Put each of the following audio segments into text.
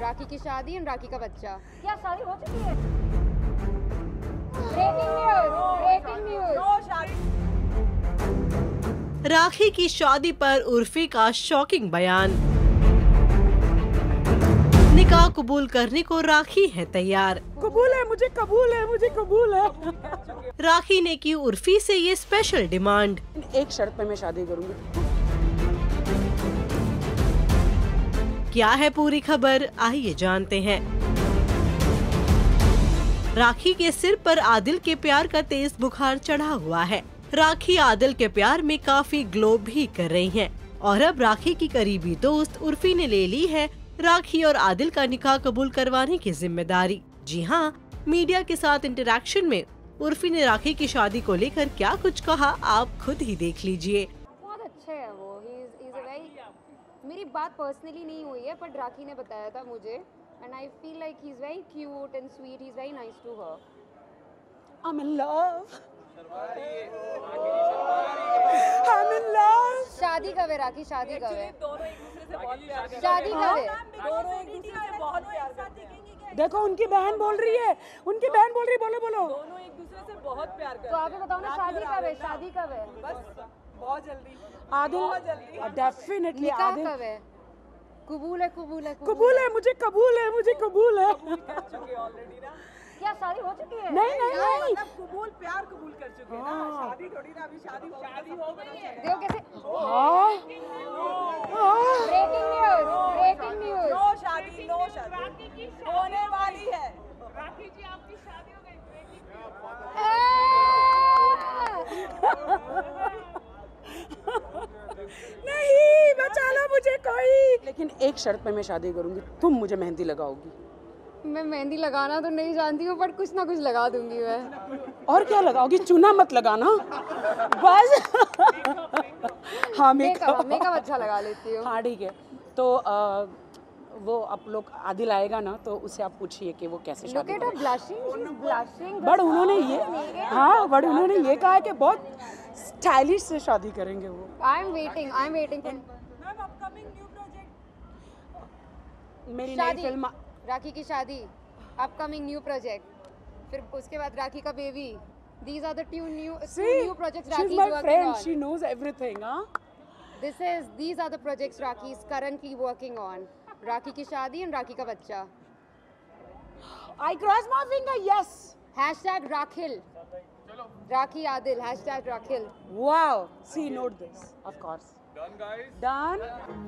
राखी की शादी और राखी का बच्चा। क्या शादी हो चुकी है? Breaking news. राखी की शादी पर उर्फी का शॉकिंग बयान। निकाह कबूल करने को राखी है तैयार। कबूल है, मुझे कबूल है, मुझे कबूल है। राखी ने की उर्फी से ये स्पेशल डिमांड। एक शर्त पे मैं शादी करूँगी। क्या है पूरी खबर, आइए जानते हैं। राखी के सिर पर आदिल के प्यार का तेज बुखार चढ़ा हुआ है। राखी आदिल के प्यार में काफी ग्लो भी कर रही हैं और अब राखी की करीबी दोस्त उर्फी ने ले ली है राखी और आदिल का निकाह कबूल करवाने की जिम्मेदारी। जी हाँ, मीडिया के साथ इंटरेक्शन में उर्फी ने राखी की शादी को लेकर क्या कुछ कहा, आप खुद ही देख लीजिए। बहुत अच्छे है वो। मेरी बात पर्सनली नहीं हुई है, बट राखी ने बताया था मुझे, and I feel like he is very cute and sweet, he is very nice to her. I am in love. I am in love. शादी कब है राखी? शादी कब है? दोनों एक दूसरे से बहुत प्यार करते हैं। शादी कब है? दोनों एक दूसरे से बहुत प्यार करते हैं। देखो उनकी बहन बोल रही है, उनकी बहन बोल रही है, बोलो बोलो। दोनों एक दूसरे से बहुत प्यार करते हैं। तो आप ये बताओ ना, शादी कब है? शादी कब है? बस बहुत जल्दी। आदिल डेफिनेटली। आदिल कब है? कबूल है, कबूल है, कबूल है, मुझे कबूल है, मुझे कबूल है। क्या शादी हो चुकी है? नहीं नहीं नहीं, कबूल प्यार कबूल कर चुके हैं ना, शादी थोड़ी ना, अभी शादी शादी हो गई है। देखो कैसे। Breaking news, breaking news. No शादी, नो शादी होने वाली है। राखी जी आपकी शादी हो गई? नहीं, बचा लो मुझे कोई। लेकिन एक शर्त पे मैं शादी करूंगी, तुम मुझे मेहंदी लगाओगी। मैं मेहंदी लगाना तो नहीं जानती हूँ, पर कुछ ना कुछ लगा दूंगी मैं। और क्या लगाओगी? चूना मत लगाना बस। हाँ, मेकअप, मेकअप अच्छा लगा लेती हूँ। हाँ ठीक है। तो वो आप लोग, आदिल आएगा ना तो उसे आप पूछिए कि वो कैसे शादी करें। ब्लाशिंग बट उन्होंने ये, हाँ बट उन्होंने ये कहा है कि बहुत स्टाइलिश से शादी करेंगे वो। I am waiting. Ma'am upcoming new project, मेरी नई फिल्म राखी की शादी, अपकमिंग न्यू प्रोजेक्ट, फिर उसके बाद राखी का baby. These are the new projects Rakhi. She is my friend, she knows everything. हां, this is, these are the projects Rakhi is currently working on. Rakhi की शादी एंड राखी का बच्चा। I cross my finger. Yes, #Rakhil. Rakhi Adil, #Rakhil। Wow, see, note this, of course. Done, guys. Done.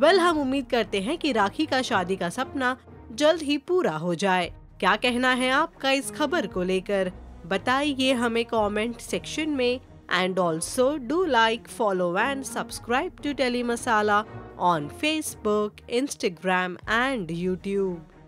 Well, हम उम्मीद करते हैं कि राखी का शादी का सपना जल्द ही पूरा हो जाए। क्या कहना है आपका इस खबर को लेकर, बताइए हमें कमेंट सेक्शन में। And also do like, follow and subscribe to TellyMasala on Facebook, Instagram and YouTube.